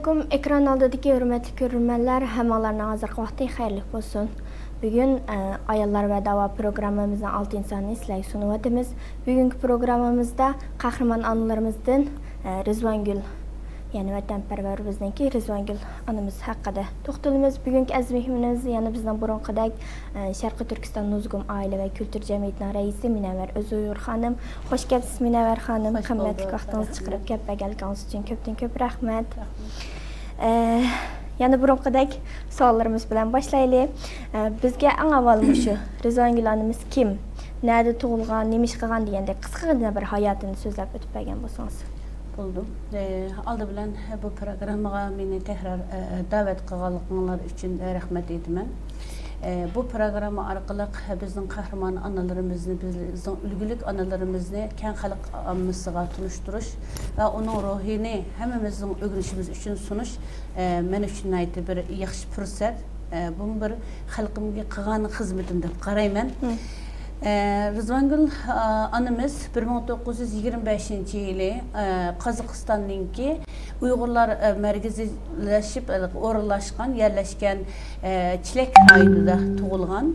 Assalamualaikum, ekran oldidagi hurmatli ko'ruvchilar, hammalarga hozirgi vaqtdagi xayrli bo'lsin. Bugun ayollar va davo programmamizning 6-soni sizlarga sunib o'tamiz. Bugungi programmamizda qahramon onalarimizdan Rizvangül, ya'ni vatanparvar bizningki Rizvangül onamiz haqida to'xtalamiz. Bugungi azmimiz yana bizdan burunqidek Sherqiy Türkistan Nuzgum Aile va Kültür Jamiyatining raisi Münevver Özuyghur xonim. Xo'sh kelibsiz Münevver xonim. Qimmatli vaqtingizni chiqarib kelganingiz uchun ko'p rahmat. Yana burunqidek savollarimiz bilan boshlaylik. Bizga eng avval shu Rizvangül onamiz kim, nada tug'ilgan, nima ish qilgan degandek qisqagina bir hayotini so'zlab o'tib bergan bo'lsangiz. Buldum. Aldı bilen bu programma meni tekrar davet kılganlar için rahmet ediyorum. Bu programma arkalık bizden kahraman analarımızın, bizden ülgülük analarımızın kendi halkımızla tanıştırış ve onun ruhini hemimizin öğrenişimiz için sunuş. Men için neydi bir yaxşı fırsat. Bunun bir halkımın kılan hizmetimde karaymen. Rizvangül anımız 1925 yılı Kazakistan'daki Uygurlar merkezileşip orlaşkan, yerleşken Çilek rayonunda doğulgan.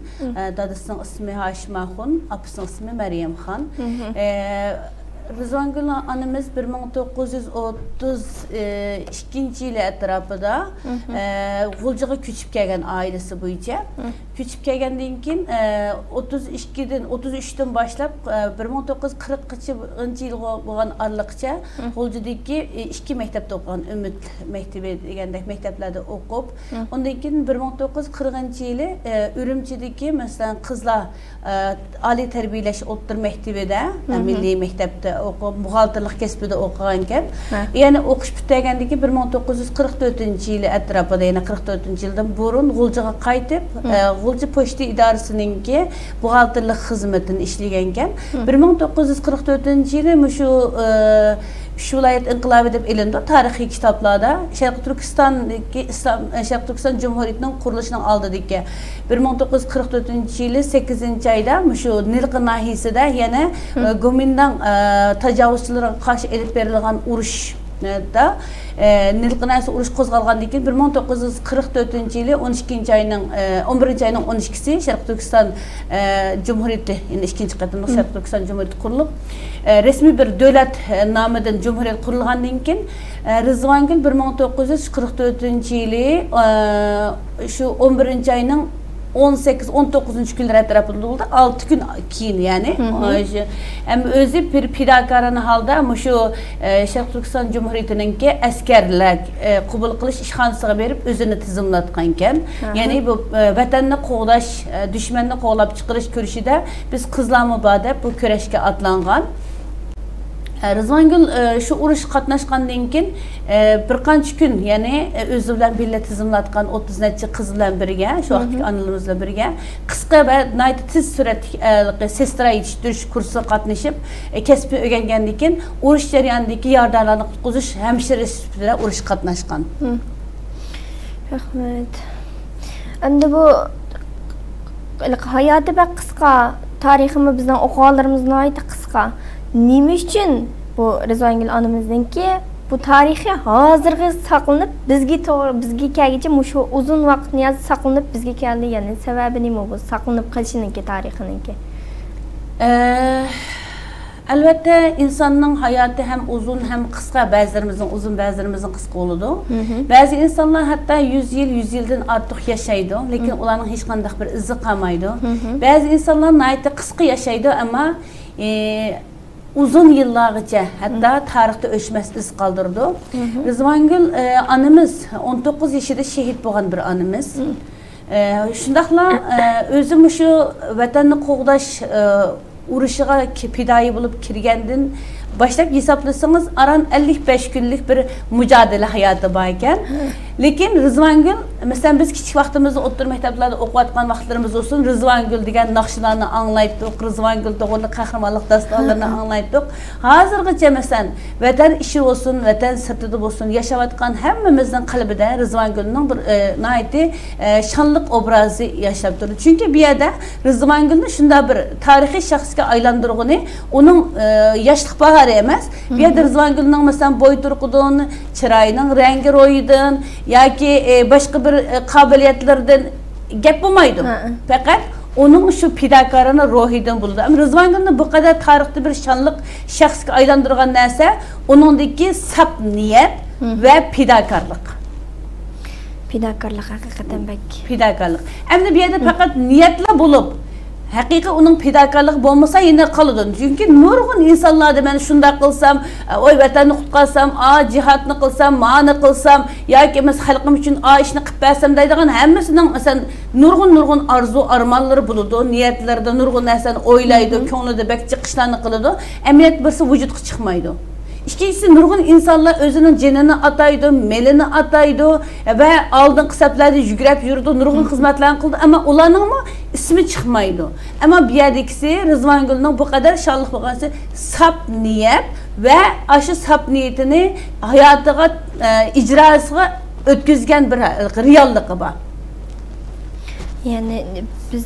Dadısının ismi Haşim Axun, apısının ismi Meryem Han. Rizvangül anımız 1932 yılı etrafında Guljığı küçüp gelgen ailesi boyunca. Küçüp gelgendiğin kim 33'ten başlayıp 1940 yılı olan aralıkça Guljı'daki iki mektepte okuyan Ümit mekteplerde okup ondan 1940 yılı Ürümchi'deki mesela kızlar Ali Terbiyeleş Ottur Mektebide, Milli Mektepte okup, muhaltırlık kesbide okuyanken yani okuş bütügendeki 1944 yılı etrafında yani 44 yıldan burun Guljığa kaytıp Guljı Poçta İdaresi'ninki buğaltırlık hizmetini işleyenken 1944 yılı şu Şulayet İnqilab edip elinde tarihi kitaplarda Şarqiy Türkistan Jumhuriyiti'nin kuruluşunu aldık ki 1944 yılı 8. ayda şu Nilgı nahiyesinde yani Guomindang tecavüzçülerin karşı elip verilen uruş da Nilqinasi urush qo'zg'algandan keyin 1944-yili 11-oyning 12-si Sherqiy Turkiston Jumhuriyiti endi 2-qatimli Sherqiy Turkiston Jumhuriyiti qurilib, resmiy bir davlat nomidan jumhuriyat qurilgandan keyin Rizvangül 1944-yili shu 11-oyning 18-19 günler etrafında oldu. 6 gün keyin yani. Hem özü bir pidakarın halda ama şu Sherqiy Türkistan Cumhuriyeti'ninki askerler kabul kılış işhanısına verip özünü tizimlatkanken yani bu vatanını qoğlaş, düşmanını qoğlab çıkırış görüşü de biz kızlar mübadep bu köreşke atlangan. Rizvangül şu uruş katnaşkandan keyin birkaç gün yani özü bilen birga tizimlatgan 30 neçe kız bilen birge, şu vaqtdagi analarımızla birge kısa ve tez süratlik sestra yetiştiriş kursu katnaşıp kesbi öğrengandan keyin uruş jarayonidagi yordamlarni qutqizish hemşiresi bilen uruş katnaşkan. Rahmet. Endi bu hayatı bak kısa, tariximiz bizden oqalarımızdan ayta kısa. Nima uchun bu Rizvangül onamizninki bu tarihi hozirgi saqlanib bizga bizga kelguncha mushu uzun vaqtni yozib saqlanib bizga keldi, ya'ni sababi nima bu saqlanib qolishininki tarixininki? Albatta insonning hayoti ham uzun ham qisqa, ba'zilarimizning uzun ba'zilarimizning qisqa bo'ladi. Ba'zi insonlar hatto 100 yil 100 yildan ortiq yashaydi, lekin ularning hech qanday bir izi qolmaydi. Ba'zi insonlar nihoyatda qisqa yashaydi, ammo uzun yıllarca hatta tarihte öşmez iz kaldırdı. Rizvangül anımız 19 yaşında şehit boğan bir anımız. Şundakla özüm şu vatanını qoğdaş uruşuğa pidayı bulup kirgendin. Başlayıp hesaplasanız aran 55 günlük bir mücadele hayatı bayken. Lekin Rizvangül, mesela biz kichik vaqtimizda o'ttir maktablarda o'qiyotgan vaqtlarimiz olsun, Rizvangül degan naqshlarni anglaydik, Rizvangül to'g'ri qahramonlik dastonlarini anglaydik. Hozirgacha mesela vatan ishi bo'lsin, vatan sirtida bo'lsin, yashayotgan hammamizning qalbida Rizvangülning bir naydi şanlıq obrazi yaşab turadi. Chunki bu yerda Rizvangülni shunda bir tarixiy shaxsga aylantirg'ini, uning yoshlik bahori emas, bu yerda Rizvangülning mesela bo'y turqidan, chiroyining rangi ro'yidan yoki başka bir kabiliyetlerden gap bo'lmaydi. Fakat onun şu pidakarını ruhidan buldu. Ama Rizvangülni bu kadar tarixda bir şanlıq şəxsga aylandırğan narsa onundaki sap niyet ve pidakarlık. Pidakarlık hakikaten bak. Pidakarlık. Ama bir yerde fakat niyetle bulup haqiqiy onun pidakarlık bo'lmasa yine kalıdın. Çünkü nurgun insanlar da mən şunda qılsam, oy vatanı qutqarsam, a cihatını qılsam, ma'ni qılsam, yoki biz xalqim üçün a işni qilib bərsəm deydigan hammasının məsələn nurgun arzu armanları buludu, niyetlerdə nurgun nəsəni oylaydı, könlüdə bək çıxışlarını qılıdı. Əməliyyat birisi vücudğa çıxmaydı. İkincisi nurgun insanlar özünün cinini ataydı, melini ataydı ve aldın kısaplarda yugurab yurdu, nurgun hizmetlerini kıldı ama ulanın mı ismi çıkmaydı. Ama bir yerdekisi Rizvangül'ün bu kadar şanlıq bakması sap niyet ve aşı sap niyetini hayatına, icrasına ötküzgen bir reallığı var. Yani biz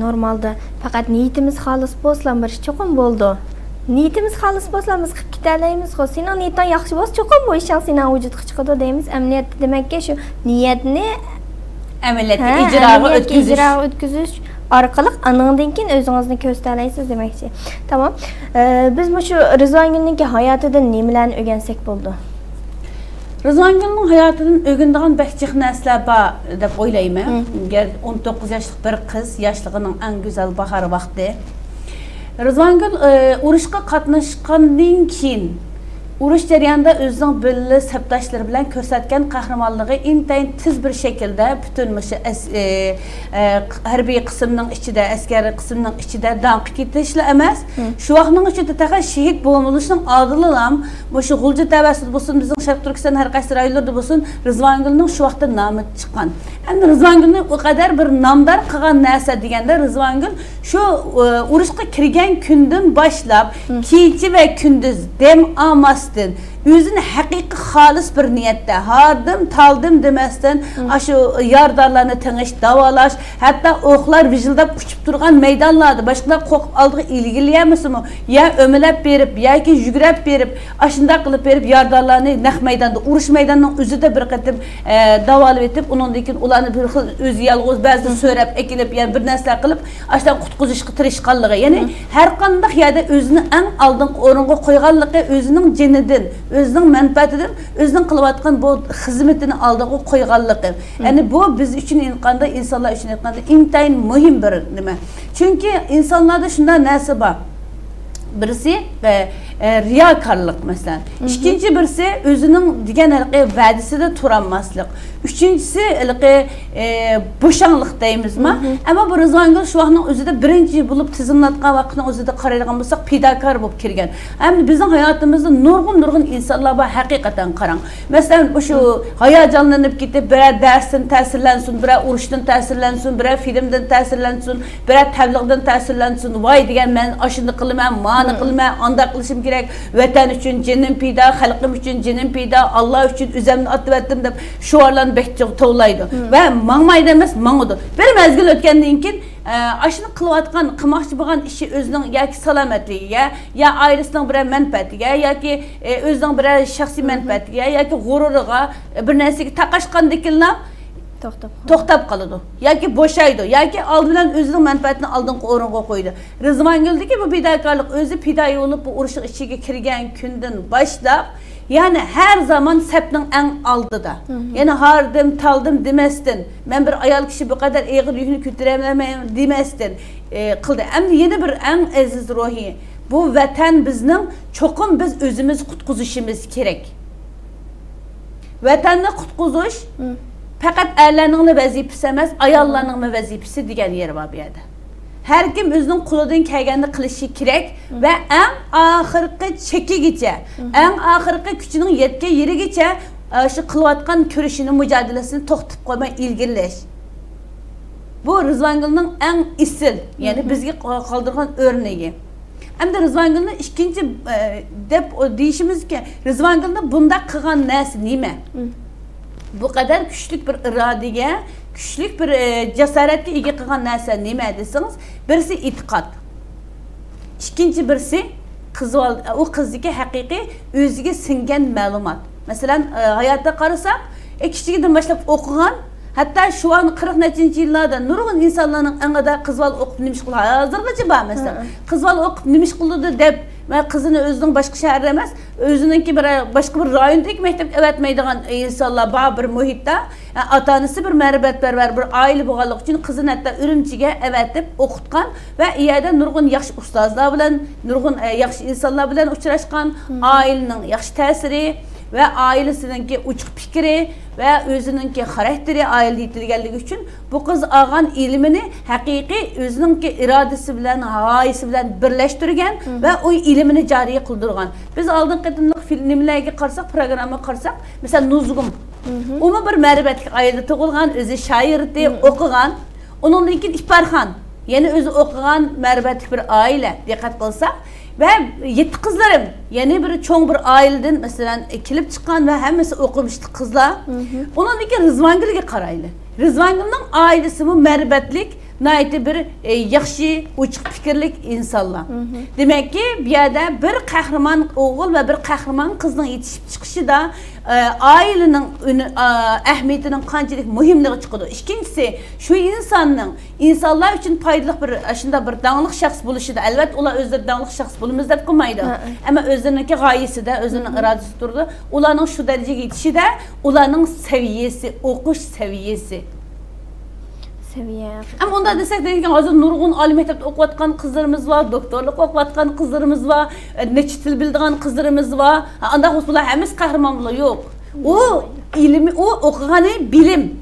normalde fakat niyetimiz halis bozlan bir çokum oldu. Niyetimiz halis bo'lsa, biz qilib ketalaymiz. Sinan niyetin yaxshi bo'lsa, cho'qim bu ish sinan vujudga chiqadi deymiz. Amaliyot demakki shu niyatni amaliyotga ijroga o'tkazish orqali aningdan keyin o'zingizni ko'rsalaysiz demakchi. Tamam. Biz bu shu Rizvangülning hayotidan nimalarni o'rgansak bo'ldi? Rizvangülning hayotidan o'rganadigan baxtli narsalar bor deb o'ylayman. 19 yoshli bir qiz, yoshligining eng go'zal bahor vaqti. Rizvangül uruşqa qatnaşqandan keyin uruş jarayonida özünün belli sabdaşları bilan ko'rsatgan qahramonligi intayin tiz bir şekilde bütün harbiy qismning ichida, askari qismning ichida dam ketishlar emas. Şu vaqtning ichida taqa şehit bo'lishning odili ham, o'sha Guljığı tavasida bo'lsin, bizning Sherqiy Türkistan har qaysi rayonlarda bo'lsin, Rizvangülning şu vaqtda nomi chiqqan. Endi Rizvangülni o kadar bir namdar qilgan narsa deganda Rizvangül şu urushga kirgan kundan boshlab, kecha ve kunduz dem amas yüzünü hakiki halis bir niyette hardım taldım demezden aşu yardarlarını tanış davalaş hatta oklar vijildap uçup durgan meydanlarda başkalar korkup aldığı ilgiliyemesi mi? Ya ömelep berip ya ki jügrep berip aşında kılıp berip yardarlarını nek meydanda uruş meydanının üzü de bir katip davalı etip onun dikin ulanı bir kız özü yalğız bazı söylep ekilip yani bir nesle kılıp aşıdan kutkuz işkıtır işkallığı yani her kandak ya da özünü en aldın orunga koygallığı özünün cenedin özünün menfaatidir, özünün kılavatkan bu hizmetini aldığı koygallıkı. Yani bu biz üçün inkanda, insanlar üçün inkanda imtihan mühim bir nime. Çünkü insanlarda şundan nesi var? Birisi riyakarlık mesela. İkinci birisi özünün diğer elki vadisi de turanmaslık. Üçüncüsü elki boşanlık deyimiz mi? Ama bu Rizvangül şu anın özü de birinci bulup tizimlatkan vaktini özü de kararlıgan bulsak pidakar bulup kirgen. Hem bizim hayatımızda nurgun insanlar var hakikaten karan. Mesela şu hayacanlanıp gitti, bire dersin tesirlensin, bire uruştan tesirlensin, bire filmden tesirlensin, bire tebliğden tesirlensin. Vay diyen ben aşını kılmam, mani kılmam, andaklaşım gerek, vatan için cinim pida, halkım için cinim pida, Allah için üzerine atıverdim de şuarlan bekçi to'laydi ve mangmaydi emas mang'udi. Bir mezgil o'tgandan keyin ashuni qilayotgan, qilmoqchi bo'lgan ishi o'zining yoki salomatligiga, ya oilasining bir manfaatiga, yoki o'zining bir shaxsiy manfaatiga, yoki g'ururiga bir narsaga taqashqandikilar to'xtab qoladi, yoki bo'shaydi, yoki oldi bilan o'zining manfaatini oldingi o'ringa qo'ydi. Rizvangüldiki bu pidokorlik o'zi pidoyi bo'lib bu urush ichiga kirgan kundan boshlab yani her zaman sepnin en aldı da. Yani hardım, taldım demestin. Ben bir ayal kişi bu kadar eğil yükünü kütürememeyim demestin. Kıldı. Hem de yeni bir en aziz ruhi. Bu vatan bizden çokum biz özümüz kutkuzuşumuz gerek. Vatanla kutkuzuş fakat erlerinin vazifesi emez, ayallarının vazifesi diyen yeri var bir yerde. Her kim özünün kuludun kelganda kılışı kirek ve en ahırkı çeki geçe, en ahırkı küçünün yetki yeri geçe şu kılavatkan körüşünü, mücadelesini toxtup koyma ilgiliş. Bu Rizvangül'nün en isil, yani bizge kaldırgan örneği. Hem de Rizvangül'nün ikinci deyişimiz ki, Rizvangül'nün bunda kıgan nesi, nime? Bu kadar güçlük bir iradeye, güçlük bir cesaretke ege kıgan nesi, nime desiniz? Birisi itiqat. İkinci birisi, o kızdaki hakiki, özüge singan malumat. Mesela hayatta karısak, kişilikten başlayıp okuyan, hatta şu an 40 yıllarda nurgun insanların en kadar kızval okup nimiş kılıyor. Hazırlıcı var mesela. Kızval okup nimiş kılıyordu deyip, kızını özünün başka şehirde emez, özününki bir başka bir rayondaki mektep evetmeydiğen insanlar var bir muhitte. Yani atanısı bir meribetberber, bir aile boğalık için kızını hatta Ürümchi'ye evetip okutkan ve iyada nurgun yakşı ustazlar bilen, nurgun yakşı insanlar bilen uçuraşkan, ailenin yakşı tesiri ve ailesininki uçuk fikri ve özününki karakteri aile yetilgenliği için bu kız ağan ilmini hakiki özününki iradesi bilen, hayisi bilen birleştirgen ve o ilmini cariye kıldırgan. Biz aldığın kadınlık filmlerine karsak, programa karsak, mesela Nuzgum. Onu bir meribetlik aile tuğulgan, özü şairdi, okugan. Onunla ilgili İhbarhan, yani özü okugan meribetlik bir aile dikkat kılsak. Ve 7 kızlarım, yani bir çoğun bir aileden mesela kilip çıkan ve hemisi okumuştu kızlar. Onun iki Rizvangül'e karaylı. Rizvangül'ün ailesi bu meribetlik, naiti bir yakşı, uçuk fikirlik insanlar. Demek ki bir yerde bir kahraman oğul ve bir kahraman kızın yetişip çıkışı da ailenin ehmiyetinin kancılık mühimliği çıkıyordu. İkincisi, şu insanın insanlar için faydalı bir dağınlık şahs buluşu da, elbette onlar özleri dağınlık şahs bulunmaz da koymaydı. Ama özlerindeki gayesi de, özlerinin iradesi durdu. Onların şu derece yetişi de, onların seviyesi, okuş seviyesi. Ama ondan desek dedik ki hazır nurgun ali mektepte okuvatkan kızlarımız var, doktorluk okuvatkan kızlarımız var, neçtil bildiğen kızlarımız var. Andak usula hemiz kahramanlığı yok. O ilmi, o okuğanı bilim.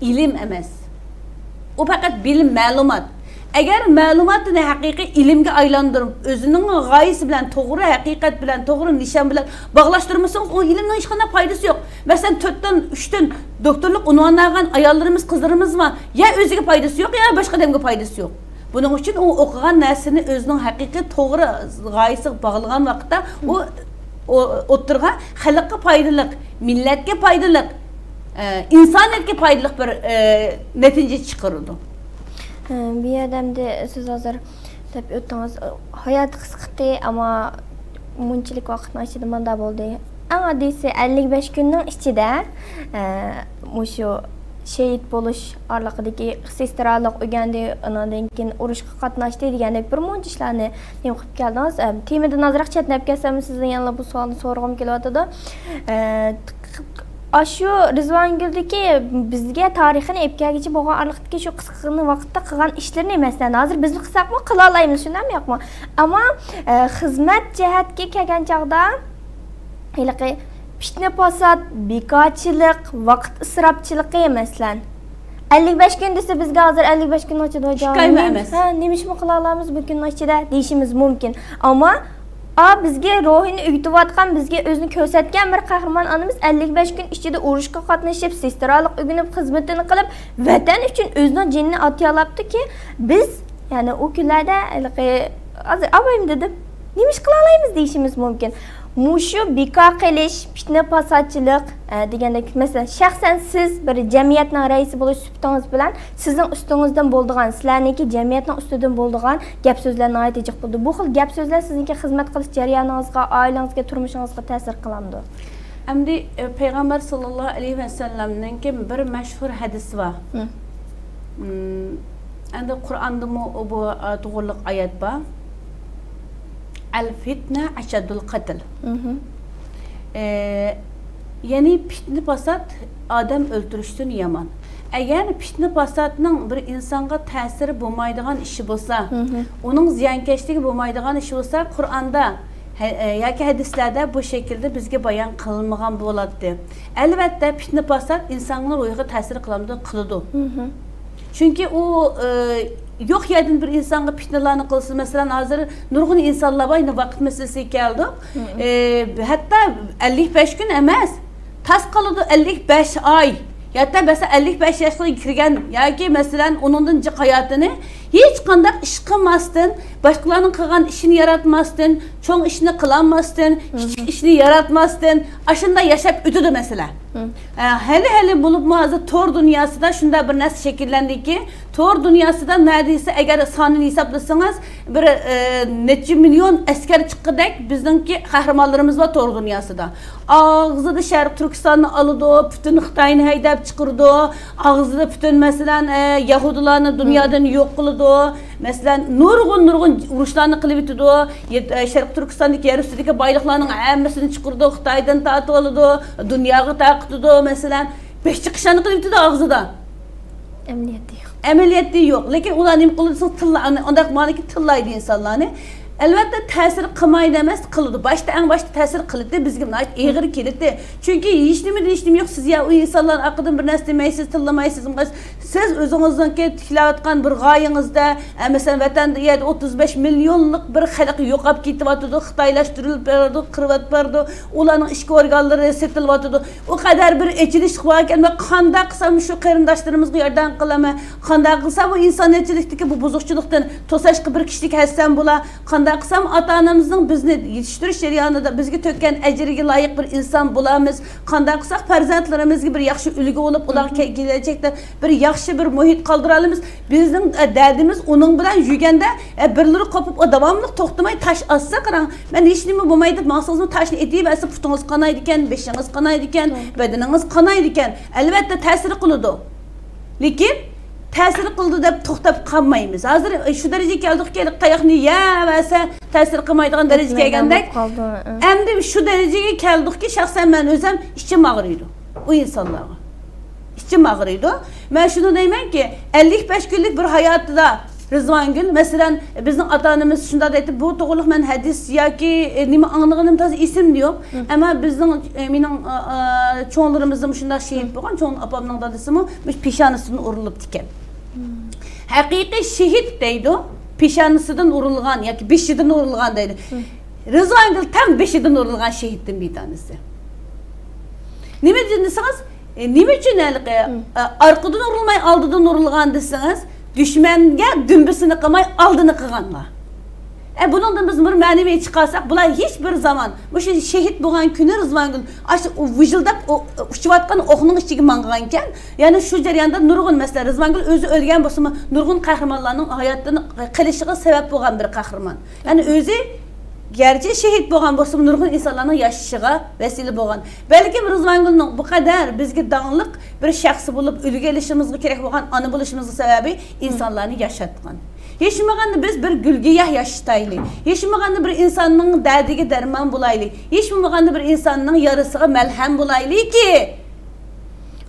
İlim emez. O fakat bilim, malumat. Eğer malumatını hakiki ilimge aylandırıp, özünün gayesi bilen, doğru hakikat bilen, doğru nişan bilen bağlaştırmışsanız o ilimden hiç kadar faydası yok. Mesela 4'ten 3'ten doktorluk unvanlarken ayarlarımız, kızlarımız var. Ya özüge faydası yok ya başka demge faydası yok. Bunun için o okuğan nesini özünün hakiki doğru gayesi bağlayan vakitte o oturgan halka faydalık, milletke faydalık, insanetke faydalık bir netice çıkarıldı. Bir adamda söz hazır tabi öttünüz, hayat kısıktı ama münçilik vaxtını açıdı manda buldu. Ama deyse 55 günün içi de şu şehit buluş arlıqdaki sisteralık ögendi, ondan uruşqa qatnaşdı degandek bir münç işlerini yapıp geldiniz. Temeden azıraq çatnap kelsem sizin yanına bu sualını sorğum kelyapti. Aşu Rizvangül'deki bizge tarixini epkelici boğan arlıqdaki şu kısıqını vaxtda kılan işlerini mesela hazır biz kısaq mı kıla alayımız şundan mı yapma? Ama hizmet cihetki kelgen çağda hilaqi pişne pasat, bekaçılık, vaqt ısrapçılığı mesela 55 gün dese bizge hazır 55 gün açıda hocam neymiş mi kıla alayımız bu gün açıda deyişimiz mümkün ama bizge ruhini ügütüvatkan, bizge özünü kösetken bir kahraman anımız 55 gün içinde uruşqa qatnaşıp, sisteralık ügünüp, hizmetini kılıp, vatan için özünün cenini atıyalaptı ki biz yani o günlerde hazır abayım dedim, neymiş kılalayımız deyişimiz mümkün. Muşu bika qilish, fitne pasatçılık degandek mesela şahsen siz bir cemiyetning reisi buluş süptünüz bilen sizin üstünüzden bolduğan, sizlerniki cemiyetning üstüden bolduğan gap sözlerni aytacak buldu. Bu xil gap sözler sizniki xizmat qilish jarayoningizga, oilangizga, turmushingizga ta'sir qilamdi. Endi Peygamber sallallahu aleyhi ve sellem'nin bir meşhur hadisi var. Endi Qur'onda bu to'g'riliq ayet var. El fitne aşaddul katil. Yani fitne pasat adam öldürüştün yaman. Eğer fitne pasatının bir insana tesiri bulmaydıgan işi olsa, onun ziyankeşliği bulmaydıgan işi olsa, Kur'an'da ya ki hadislerde bu şekilde bizge bayan kılınmagan buladı. Elbette fitne pasat insanın ruhuna tesiri kıldı. Çünkü o yok yedin bir insana fitnelerini kılsın. Mesela hazır nurgun insanlar bayna vakit meselesi geldi. Hatta 55 gün emez. tas kalıdı 55 ay. Hatta mesela 55 yaşına girgen, ya ki mesela 10-cı hayatını hiç kandak iş kılmasdın, başkalarının kılgan işini yaratmasdın, çoğun işini kılanmasdın, küçük işini yaratmasdın, aşında yaşap ödüdü mesela. Hele bulup muazzı tor dünyası da şunda bir nasıl şekillendi ki, tor dünyası da neredeyse eğer sanini hesaplasanız bir nece milyon asker çıkıdak bizdenki kahramanlarımız var tor dünyası da. Ağızda Şarqiy Türkistan'ı alıdı, bütün Xitay'ını heydep çıkırdı, ağızda bütün mesela Yahudilerini dünyadan yok kıldı, mesela nurgun uruşlarını kılıbıttı, Şarqiy Türkistan'daki yer üstündeki baylıklarının hepsini çıkırdı, Xitay'dan tatı oldu, dünyayı taqtıdı mesela, 5 çıkışlarını kılıbıttı ağızda. Emniyeti yok. Əməliyyatı yox. Lakin ular nim qılırsın tıllarını, ondaq məna ki tıllaydı insanları. Əlbəttə təsir qılmaydı emas, qıldı. Başda ən başda təsir qıldı, bizə nə ağır gəldi. Çünki heç nə yox, siz ya o insanlar haqqında bir nəsə deməyəsiz, tıllamayısınız. Siz özünüzdənki tikiləyətqan bir qayğınızda, məsələn, vətəndə 35 milyonluq bir xalq yoxab getibətdi, xitaylaşdırılıb bardı, qırıb bardı. Onların işki orqanları setilibətdi. O qədər bir eciliş qılarkən qanda qısam şu qarindaşlarımızğa yardım qılamı, qanda qılsa bu insaniyetçilikdəki bu buzuqçuluqdan tosaşqı bir kişilik həssəm bula. Qısam ata-anamızın bizni yetiştiriş jarayonida bizga tökkan ajriga layiq bir insan bulamız. Qanday qilsak farzandlarimizga bir yaxshi ulgu olib, ular kelajakda bir yaxshi bir muhit qoldiramiz. Bizning derdimiz onun bilan yurganda birlari qopib, davomli to'xtamay tash otsa qarang, men hech nima bo'lmaydi, maqsadni tashni etib, asli putingiz qanaydi ekan, beshingiz qanaydi ekan, badaningiz qanaydi ekan. Albatta ta'sir qiladi. Lekin təsir qıldı deyib toxtab qalmayımız. Hazır şu dərəcəyə gəldik, tayaqni yəməsə təsir qılmaydığın dərəcəyə gəldik. Əmdi şu dərəcəyə gəldik ki, şəxsən mən özəm içim ağrıydı o insanlara. İçim ağrıydı. Mən şunu deyəm ki, 55 günlük bir həyatda Rizvangül, məsələn, bizim ata-anamız şunda da etdi, bu toğruluq mən hədis yoki nima anlığının təzə isim yox. Amma bizim mənim çoğunlarımızın şunda şehit bolğan, çoğun apamın dadısımı pişanısını urulub tikən. Haqiqiy şehit deydi, pişanısından urulğan, yoki beşidən urulğan deydi. Rizvangül tam beşidən urulğan şehitdən bir tanəsi. Nima deyirsiniz? Nima üçün arqadan urulmay aldıdan urulğan deyirsiniz? Düşmenge dümbüsünü kılmay, aldığını kılganlar. Bunundan biz bir mənəviyə çıxarsak, bunlar heç bir zaman, bu şehit boğan günü Rizvangül, vıcıldaq uçuvatqan oxunun içi manğanken, yani şu ceryanda nurgun mesela, Rizvangül özü ölgən bozumu, nurgun kahramanlarının hayatlarının qilişiği sebep boğan bir kahraman. Yani özü, gerçi şehit boğan bozumu, nurgun insanların yaşışığa vesile boğan. Belki Rizvangül'ün bu kadar bizgi dağınlıq, bir şəxsi bulub, ülgə ilişimizgə kerek boğan, anı buluşumuzun səbəbi insanlarını yaşatqan. Yeşmağanda biz bir gülgiyah yaşataylı. Yeşmağanda bir insanın dərdigi dərman bulaylı. Yeşmağanda bir insanın yarısığı məlhəm bulaylı ki,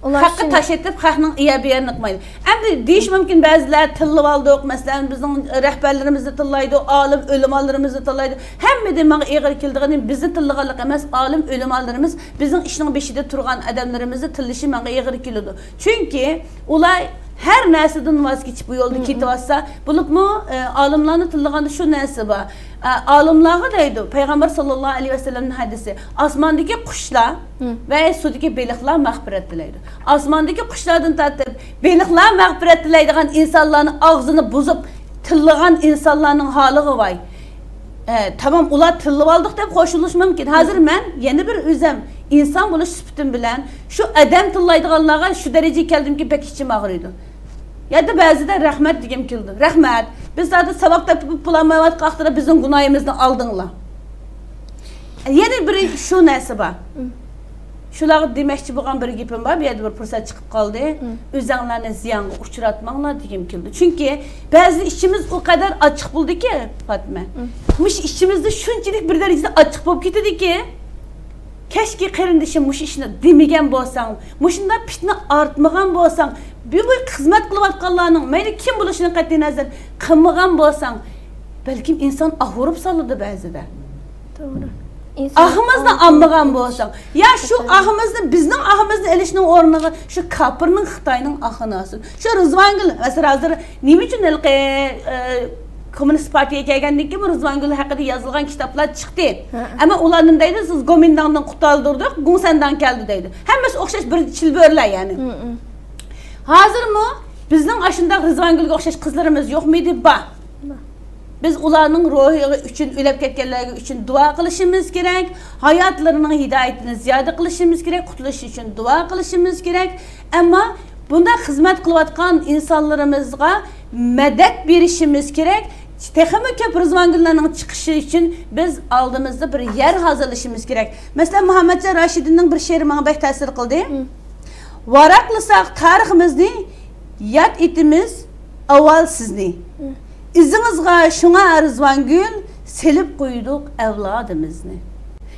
haqqı taş etib, xəxnin iyabi yerini qmaylı. Əmri deyiş mümkün bəzilər tıllı aldıq, məsələn, bizim rəhbərlərimizi tıllaydı, alim ölümallarımızı tıllaydı. Həmmə demək eğir kildiğinin bizi tıllıqalıq əməz, alim ölümallarımız, bizim işinin beşidə turğan ədəmlərimizi tıllışi mənə eğir kildiği. Çünki, olay hər nəsidin vazgeçib bu yolda kitabasa, bulub mu, alimlarını tıllıqanda şu nəsi var. Alimlarına deydi, Peygamber sallallahu aleyhi ve sellem'in hadisi, asmandaki kuşlar ve sudaki belikler mağfiret dileydi. Asmandaki kuşlardan tatlı, belikler mağfiret dileydiğen insanların ağzını bozup, tıllıqan insanların halığı var. Tamam, ular tıllıp aldık deyip hoşuluş mümkün. Hazır ben yeni bir üzem, insan buluş süpütüm bilen, şu adam tıllaydıqanlara şu dereceye geldim ki pek içim ağrıydı. Ya da bazı da rahmet diyeyim kildi. Rahmet. Biz zaten sabah da bulanmayavat kalktıra bizim günahımızdan aldınla. Yeni biri şu nesi var. Şuları demekçi bulan bir gibim var. Bir yerde bir fırsat çıkıp kaldı. Üzerlerine ziyanı uçuratmanla diyeyim kildi. Çünkü bazı işimiz o kadar açık buldu ki Fatma. Muş işimizde şunçilik bir derecede açık bulup gitti ki keşke karındışım muş işine demegen bolsan, muşundan pitini artmagan bolsan, bir bu hizmet kılavatkallarının, meyli kim buluşunu katli nazar, kılmagan bolsan, belki insan ahurup salıdı bazı da. Doğru. Ahımızdan anmagan bolsan, ya şu ahımızdan, bizden ahımızdan elişinin oranlığı, şu kapırının Xitayının ahını olsun. Şu Rizvangül, mesela hazır, ne için Komünist Parti'ye gelgendik ki bu Rizvangül hakkında yazılgan kitaplar çıktı. Ama ulanın deydi, siz Guomindang'dan kurtardırdık, Gumsen'dan geldi deydi. Hemisi okşaş bir çilbörler yani. Hazır mı? Bizden aşında Rizvangül'e okşaş kızlarımız yok muydu? Ba. Biz ulanın ruhu için, ölüp ketkenler için dua kılışımız gerek. Hayatlarının hidayetini ziyade kılışımız gerek. Kurtuluş için dua kılışımız gerek. Ama bunda hizmet kılatkan insanlarımızga medet bir işimiz gerek. Teximi köp Rizvangül'ün çıkışı için biz aldığımızda bir yer hazırlaşımız gerek. Mesela Mehmetjan Rashidin'in bir şiiri bana bek tesir kıldı. Varaklısak tariximizni, yat etimiz avval sizni. İzinizga şuna Rizvangül, selip koyduk evladımızını.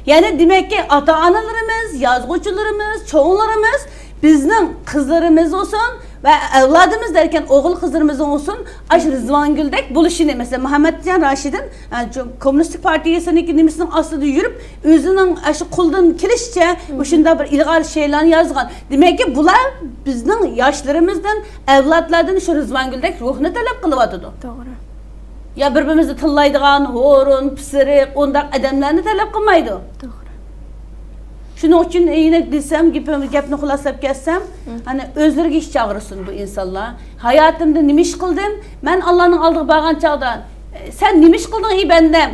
Yani demek ki ata analarımız, yazgıçılarımız, çoğunlarımız bizden kızlarımız olsun ve evladımız derken oğul kızlarımız olsun aşırı Rizvangül'dek buluşunu. Mesela Mehmetjan Rashidin Komünist Partiyesi'nin nimisinin aslında yürüp özünün aşı kuldan kilişçe uşunda bir ilgar şeyler yazgan. Demek ki bunlar bizden yaşlarımızdan evlatlardan şu Rizvangül'dek ruhunu talep kılıvadıdı. Doğru. Ya birbirimizi tıllaydıgan, horun, pisirik, ondan adamlarını talep kılmaydı. Doğru. Şunun için yine desem, gepini xulasab kessem, hani özlerge iş çağırsın bu insanlar. Hayatımda nimiş kıldım, ben Allah'ın aldığı bağan çağdan. Sen nimiş kıldın iyi benden.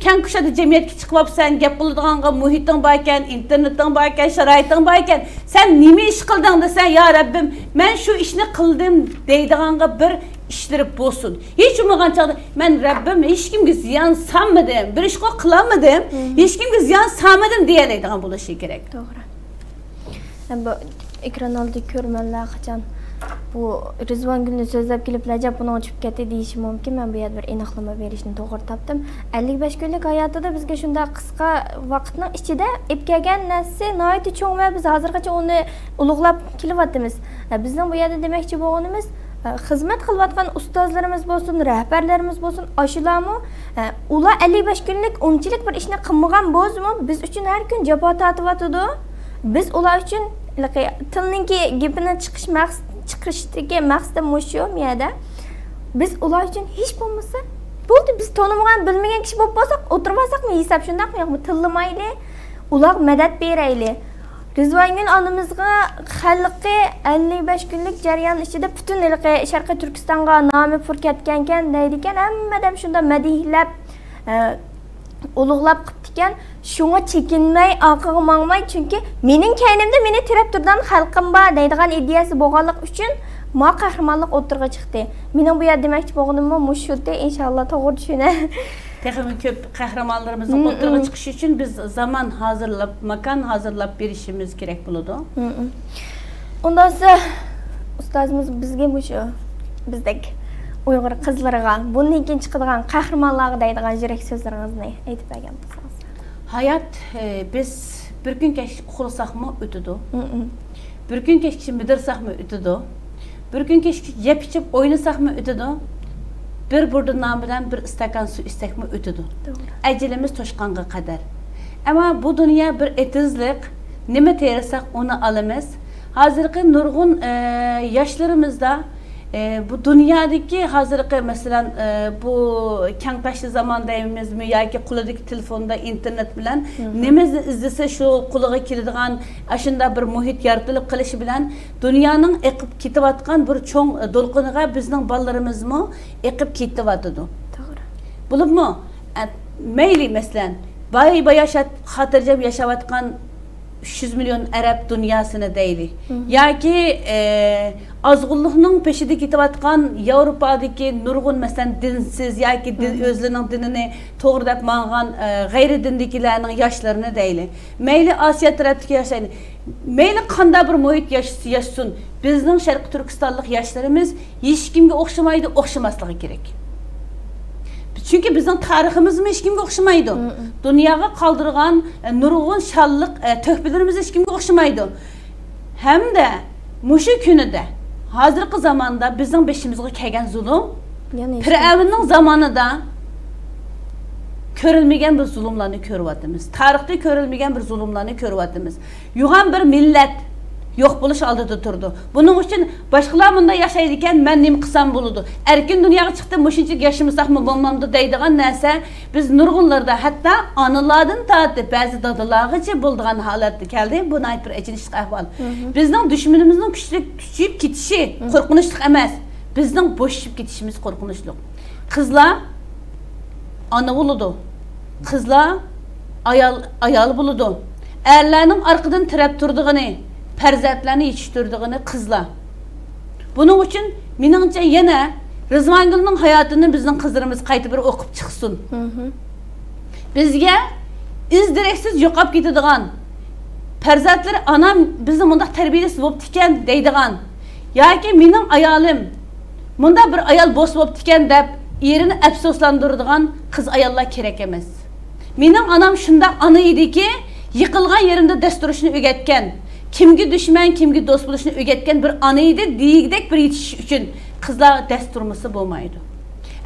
Ken kuşadı cemiyetki çıkmapsan, gep bulduğanga muhitten bayken, internetten bayken, şaraitin bayken. Sen nimiş kıldın da sen ya Rabbim, ben şu işini kıldım deydiğanga bir iştirip bozsun. Hiç umurgan çağda, ben Rabbim hiç kimge ziyan sanmadım, bir iş kılamadım, hiç kimge ziyan sanmadım diyeyleydiğen bulaşığı gerek. Doğru. Yani bu ekran aldı körmenler kaçan, bu Rizvangül'ün sözlep gelip Recep bunu açıp kete deyişim mümkün. Ben bu yerde bir enaklama verişini doğru taptım. 55 günlük hayatta da bizge şunda kısa vakitinin içinde ipkegen nesli naiti çoğun ve biz hazırgacha onu uluğlap kilivatimiz. Bizden bu yerde demek ki bu onumuz xizmat qilvatgan ustozlarimiz bo'lsin, rahbarlarimiz bo'lsin, aşılamı, ula 55 günlük unchilik bir işini qilmagan bo'lsa, biz üçün her gün jaboat atvatıdı. Biz ula üçün tilninki gapini chiqishdagi maqsad mushu miyada. Biz ula üçün hiç bo'lmasa, bo'ldi biz tanımagan, bilmegan kishi bo'lib bo'lsak, o'tirmasakmi, hisob shundaqmi, yo'qmi, tillimayli, ular madad berayli. Rizvangül anımızga xalqi 55 günlük jarayan içinde bütün ilqi Şarqiy Türkistan'a namı fırketkenken deydiken hemmadem şunda madihlab uluğlab qıptiken şuna çekinmey, akığı mağmay çünkü menin kaynimde meni terep turdan xalqim ba deydigan ideyası boğalık üçün ma qahramanlık oturğa çıktı. Menin bu yer demekçi boğunumma muşuldu inşallah doğru düşüne. Texmin köp kahramanlarımızın oturğa çıkışı için biz zaman hazırlap, makan hazırlap bir işimiz gerek buludu. Ondan sonra ustazımız bizge bu şu, bizdek Uyghur kızlarına, bunun için çıkıdığan kahramanlığa dayıdığan jürek sözleriniz ne? Eytip bergen bolsanız. Hayat biz bir gün keşke uxulsaq mı ötüdü, bir gün keşke midirsaq mı ötüdü, bir gün keşke yep içip oynasaq mı ötüdü. Bir burda namıdan bir istakan su istekme ötüdü. Ecelimiz toşkanğa kadar. Ama bu dünya bir etizlik, nime terisak onu alımız. Hazırki nurgun yaşlarımızda bu dünyadaki hazırki mesela bu kengpeşli zaman deyimiz mi ya ki kuladaki telefonda internet bilen nimiz izlese şu kulağa kilidgan aşında bir muhit yaratılıp kılışı bilen dünyanın ekip kitivatkan bir çoğun dolkunuğa bizden ballarımız mı ekip kitivatıdı. Doğru. Bulup mu? Meyli mesela bayağı hatırlayacağım yaşavatkan 300 milyon Arap dünyasını değil. Ya ki azgınlığının peşinde gittivatkan Avrupa'daki nurgun mesela dinsiz ya ki özlerinin dinini doğrudap mağan gayri dindikilerinin yaşlarını değil. Meyli Asya tarafındaki yaşayın. Meyli kanda bir muhit yaşasın. Bizden Şarqiy Türkistanlık yaşlarımız hiç kimge okşamaydı, okşamaslığı gerek. Çünkü bizim tariximiz hiç kimge okşamaydı. Dünyaya kaldırgan, nurgun şallık, töhbelerimiz hiç kimge okşamaydı. Hem de, muşu günü de, hazırki zamanda bizim beşimizde kelgen zulüm, yani Firavun'un zamanı da körülmegen bir zulümlerini körüvatımız. Tarixte körülmegen bir zulümlerini körüvatımız. Yuhan bir millet, yok buluş aldıdı durdu. Bunun için başkalar bunda yaşayırken ben neyim kısam buludu. Erkin dünyaya çıktı, muşinci yaşımızsak mı bulmamdı deydiğen neyse, biz nurgullarda hatta anılardan taatlı, bazı dadılarıca bulduğun halatlı geldi. Bu nayıp bir ecinişlik ahval. Bizden düşmanımızın küçüyüp gitişi korkunçluk emez. Bizden boşuşup gitişimiz korkunçluk. Kızlar ana buludu. Kızlar ayal buludu. Erlerinin arkadan tirep durduğunu, perzatlarını yetiştirdiğini kızlar. Bunun için menimce yine Rizvangül'ün hayatını bizim kızlarımız qayta bir okup çıksın. Bizge izdireksiz yoqab gididigan, perzatlar anam bizim bunda terbiyesiz bulup diken deydigan, ya ki menim ayalim, bunda bir ayal boz bulup diken deyip, yerini əfsuslandırdıgan kız ayalla kerek emez. Menim anam şundan anı idi ki, yıkılgan yerimde desturuşunu ügetken, kimgi düşman, kimgi dost buluşunu ügetken bir anıydı, diyigdek bir yetiş için kızlar desturması bulmaydı.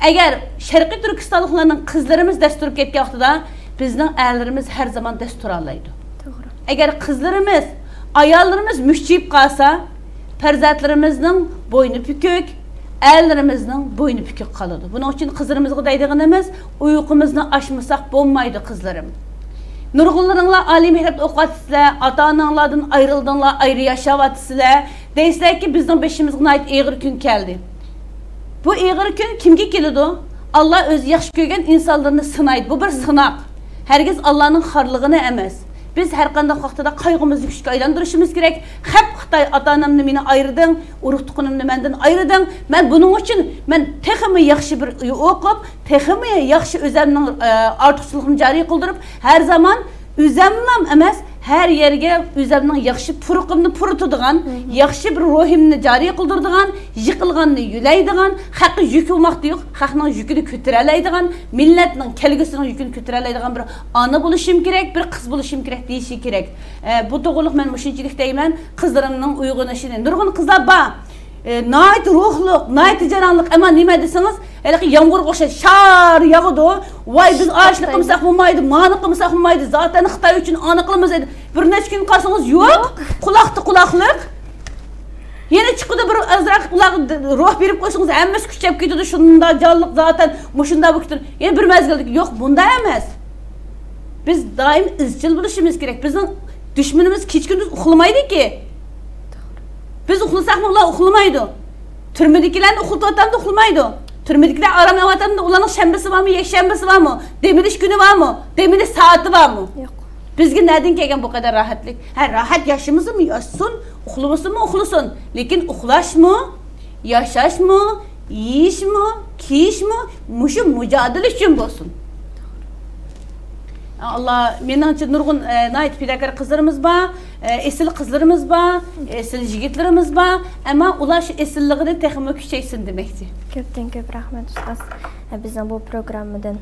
Eğer Şarqiy Türkistanlıqlarının kızlarımız destur ketken vaxtıda, bizden erlerimiz her zaman destur alaydı. Eğer kızlarımız, ayarlarımız müşçiyip kalsa, perzatlarımızın boynu pükük, erlerimizin boynu pükük kalıdı. Bunun için kızlarımızı daydıgınımız, uykumuzunu aşmasak bulmaydı kızlarım. Nurgullarınla Ali Mehrab'da okuatısıyla, ata-ananlardan ayrıldığınla, ayrı yaşavatısıyla deyseler ki bizden beşimizin ait eğir gün geldi. Bu eğir gün kimge geldi? Allah öz yaşı köygen insanlarını sınaydı. Bu bir sınak. Herkes Allah'ın harlığını emez. Biz her kandan vaxtada kaygımızı küçük aylandırışımız gerek. Hep Xitay ata-anamını beni ayırdın, uruq-tuqunumunu benden ayırdın. Ben bunun için, ben teximi yaxşı bir okup, teximi yaxşı özümün artıqçılığını cari kıldırıp, her zaman özümden emez, her yerge özümden yaxşı puruqımını purutuduğun, yaxşı bir ruhimini cari kıldırduğun, yıkılganını yüleydiğin, haqqı yükü olmaqda yok, haqqının yükünü kütüreleydiğin, milletinin kelgüsünün yükünü kütüreleydiğin bir anı buluşum gerek, bir kız buluşum gerek, deyişi gerek. Bu doğruluq ben müşinçilik deyimlen, kızlarımın uyğun işini. Nurgun kızlar ba, nait ruhluq, nait cananlıq, ama nime desiniz? Hele ki yağmur koşar, şar yağıdı, vay biz ağaçlıqımız akılmaydı, manıqımız akılmaydı, zaten Xitay üçün anıqlımız edin. Bir neç gün kalsanız yok, kulaqtı kulaqlıq. Yeni çıkıda bir azraq ruh verip koysanız, emmesi küçüp gidiyordu, şunda canlıq zaten, muşunda bu kütür. Yeni bir mezgildik, yok bunda emez. Biz daim izcil buluşumuz gerek, bizim düşmanımız keçkündüz uxulamaydı ki. Biz uxulasaq ular uxulamaydı. Türmedekilerin uxulatan da uxulamaydı. Türmedekiler aramavatan da ulanın şembesi var mı, yeşembesi var mı, demiriş günü var mı, demiriş saati var mı? Yok. Bizge nereden kegen bu kadar rahatlık? Ha, rahat yaşımızı mı yaşsın, uxulamasın mı uxulasun. Lekin uxulaş mı, yaşaş mı, yiyiş mi, kiyiş mi, muşu mücadele için olsun. Allah, menimce nurgun nait pidakar kızlarımız var, esil kızlarımız var, esil jigitlerimiz var. Ama ular şu esilliğini teximi küçeksin demekti. Köpten köp rahmet ustaz. Bizden bu programmadan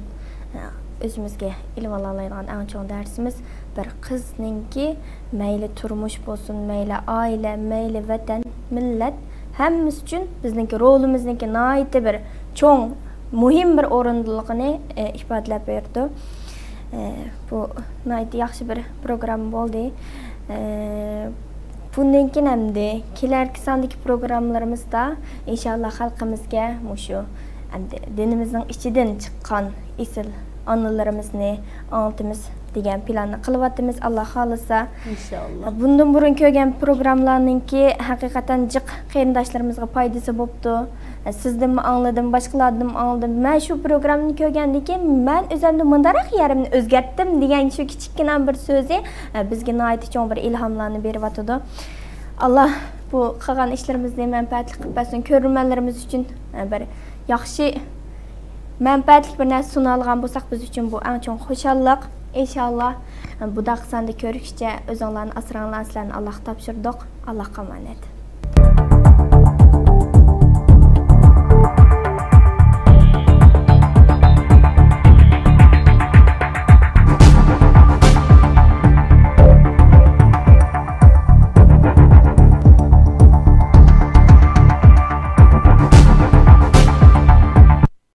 özümüzge ilm alalayılan en çok dersimiz bir kızninki meyli turmuş bolsun, meyli aile, meyli vatan, millet hemmimiz için bizninki rolümüzninki naiti bir çok muhim bir orundalığını ifadalab berdi. Bu naydi yaxşı bir program oldu. Bundan keyin hem de kelerki sandaki programlarımızda inşallah halkımızga muşu dinimizin içinden çıkan isil anılarımızını anlatımız degan planı qılıbatımız Allah xalasa inşallah. Bundan burun kögen programlarınki hakikaten cıq qeyindaşlarımızga paydası boptu. Sizden mi anladım, başkalardan mı anladım? Ben şu programını kögendeyken, ben özümde mındarak yerimini özgerttim diyen şu küçükken bir sözü bizge naiti çok bir ilhamlarını berivatudu. Allah bu kalan işlerimizde menfaatlik qilib bersin, körülmelerimiz için bir yaxşı menfaatlik bir narsa suna alğan bolsaq biz için bu en çok hoşallıq. İnşallah bu da qısanda körükçe özünlerini asranlarsılarını Allah tapşırdık. Allah'a emanet.